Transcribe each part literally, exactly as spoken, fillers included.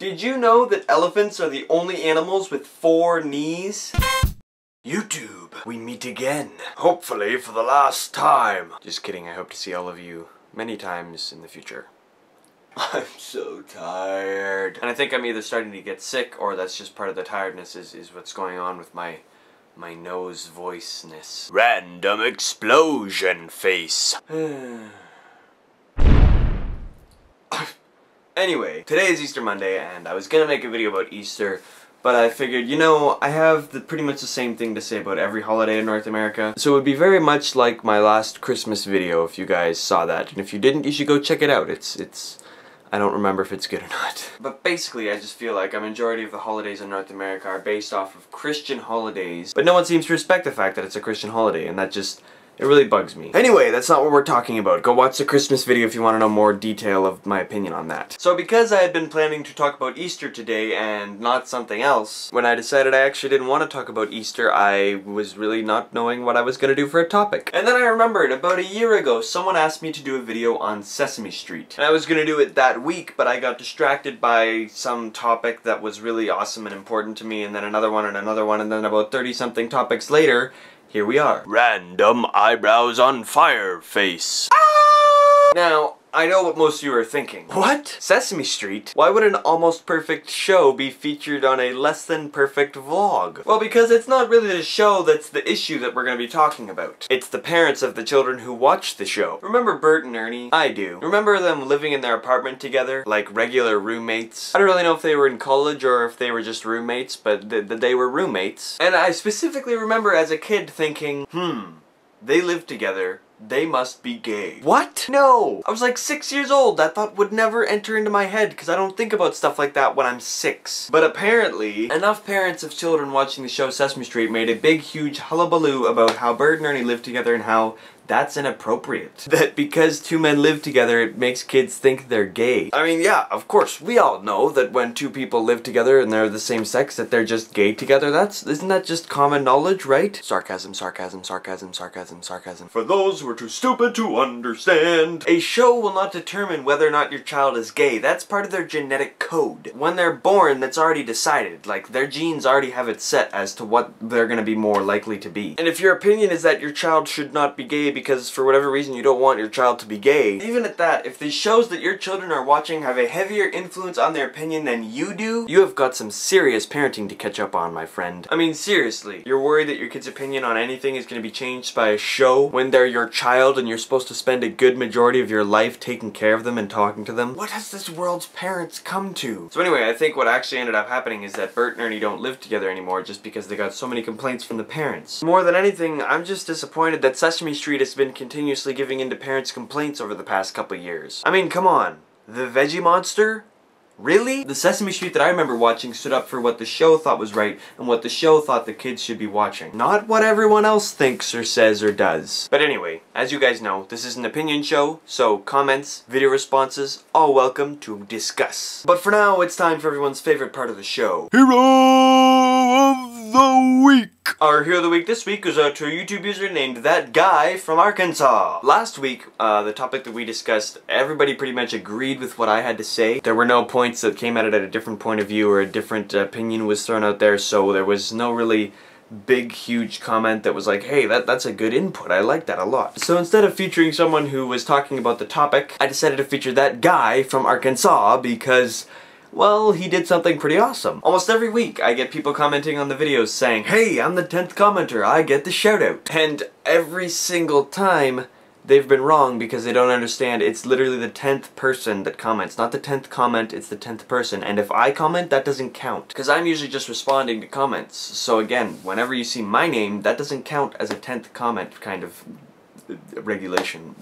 Did you know that elephants are the only animals with four knees? YouTube, we meet again. Hopefully for the last time. Just kidding, I hope to see all of you many times in the future. I'm so tired. And I think I'm either starting to get sick or that's just part of the tiredness is, is what's going on with my my nose voiceness. Random explosion face. Anyway, today is Easter Monday and I was gonna make a video about Easter, but I figured, you know, I have the, pretty much the same thing to say about every holiday in North America. So it would be very much like my last Christmas video if you guys saw that. And if you didn't, you should go check it out. It's, it's, I don't remember if it's good or not. But basically, I just feel like a majority of the holidays in North America are based off of Christian holidays. But no one seems to respect the fact that it's a Christian holiday, and that just... it really bugs me. Anyway, that's not what we're talking about. Go watch the Christmas video if you want to know more detail of my opinion on that. So because I had been planning to talk about Easter today and not something else, when I decided I actually didn't want to talk about Easter, I was really not knowing what I was going to do for a topic. And then I remembered, about a year ago, someone asked me to do a video on Sesame Street. And I was going to do it that week, but I got distracted by some topic that was really awesome and important to me, and then another one and another one, and then about thirty something topics later, here we are. Random eyebrows on fire face. Ah! Now, I know what most of you are thinking. What? Sesame Street? Why would an almost perfect show be featured on a less than perfect vlog? Well, because it's not really the show that's the issue that we're gonna be talking about. It's the parents of the children who watch the show. Remember Bert and Ernie? I do. Remember them living in their apartment together? Like regular roommates? I don't really know if they were in college or if they were just roommates, but th th they were roommates. And I specifically remember as a kid thinking, hmm, they live together. They must be gay. What? No! I was like six years old. That thought would never enter into my head because I don't think about stuff like that when I'm six. But apparently, enough parents of children watching the show Sesame Street made a big, huge hullabaloo about how Bert and Ernie live together and how that's inappropriate. That because two men live together, it makes kids think they're gay. I mean, yeah, of course, we all know that when two people live together and they're the same sex, that they're just gay together. That's, isn't that just common knowledge, right? Sarcasm, sarcasm, sarcasm, sarcasm, sarcasm. For those who are too stupid to understand. A show will not determine whether or not your child is gay. That's part of their genetic code. When they're born, that's already decided. Like, their genes already have it set as to what they're gonna be more likely to be. And if your opinion is that your child should not be gay because because for whatever reason you don't want your child to be gay, even at that, if the shows that your children are watching have a heavier influence on their opinion than you do, you have got some serious parenting to catch up on, my friend. I mean, seriously, you're worried that your kid's opinion on anything is going to be changed by a show when they're your child and you're supposed to spend a good majority of your life taking care of them and talking to them? What has this world's parents come to? So anyway, I think what actually ended up happening is that Bert and Ernie don't live together anymore just because they got so many complaints from the parents. More than anything, I'm just disappointed that Sesame Street has been continuously giving in to parents' complaints over the past couple years. I mean, come on. The Veggie Monster? Really? The Sesame Street that I remember watching stood up for what the show thought was right and what the show thought the kids should be watching. Not what everyone else thinks or says or does. But anyway, as you guys know, this is an opinion show, so comments, video responses, all welcome to discuss. But for now, it's time for everyone's favorite part of the show. Hero of the Week! Our Hero of the Week this week goes out to a YouTube user named That Guy from Arkansas. Last week, uh, the topic that we discussed, everybody pretty much agreed with what I had to say. There were no points that came at it at a different point of view or a different opinion was thrown out there, so there was no really big, huge comment that was like, hey, that, that's a good input, I like that a lot. So instead of featuring someone who was talking about the topic, I decided to feature That Guy from Arkansas because... well, he did something pretty awesome. Almost every week, I get people commenting on the videos saying, hey, I'm the tenth commenter, I get the shout-out. And every single time, they've been wrong because they don't understand it's literally the tenth person that comments. Not the tenth comment, it's the tenth person. And if I comment, that doesn't count. Because I'm usually just responding to comments. So again, whenever you see my name, that doesn't count as a tenth comment kind of regulation.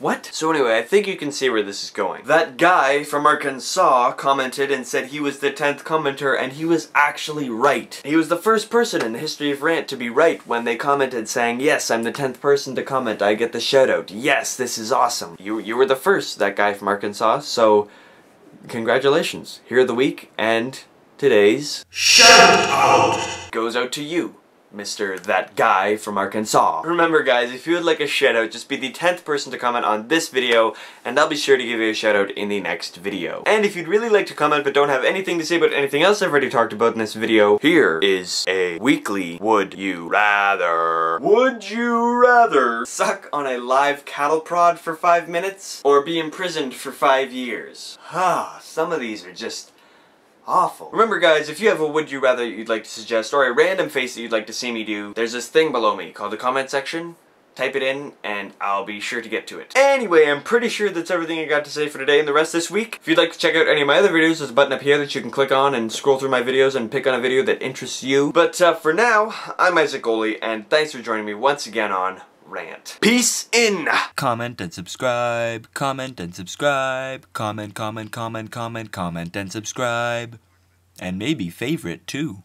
What? So anyway, I think you can see where this is going. That Guy from Arkansas commented and said he was the tenth commenter and he was actually right. He was the first person in the history of Rant to be right when they commented saying, yes, I'm the tenth person to comment, I get the shout out. Yes, this is awesome. You, you were the first, That Guy from Arkansas, so congratulations. Hero of the Week and today's shout out goes out to you, Mister That Guy from Arkansas. Remember guys, if you would like a shout out, just be the tenth person to comment on this video and I'll be sure to give you a shout out in the next video. And if you'd really like to comment but don't have anything to say about anything else I've already talked about in this video, here is a weekly Would You Rather. Would you rather suck on a live cattle prod for five minutes or be imprisoned for five years? Ah, some of these are just awful. Remember guys, if you have a would you rather you'd like to suggest or a random face that you'd like to see me do, there's this thing below me called the comment section. Type it in and I'll be sure to get to it. Anyway, I'm pretty sure that's everything I got to say for today and the rest of this week. If you'd like to check out any of my other videos, there's a button up here that you can click on and scroll through my videos and pick on a video that interests you. But uh, for now, I'm Isaac Golle and thanks for joining me once again on Rant. Peace in! Comment and subscribe, comment and subscribe, comment, comment, comment, comment, comment and subscribe. And maybe favorite too.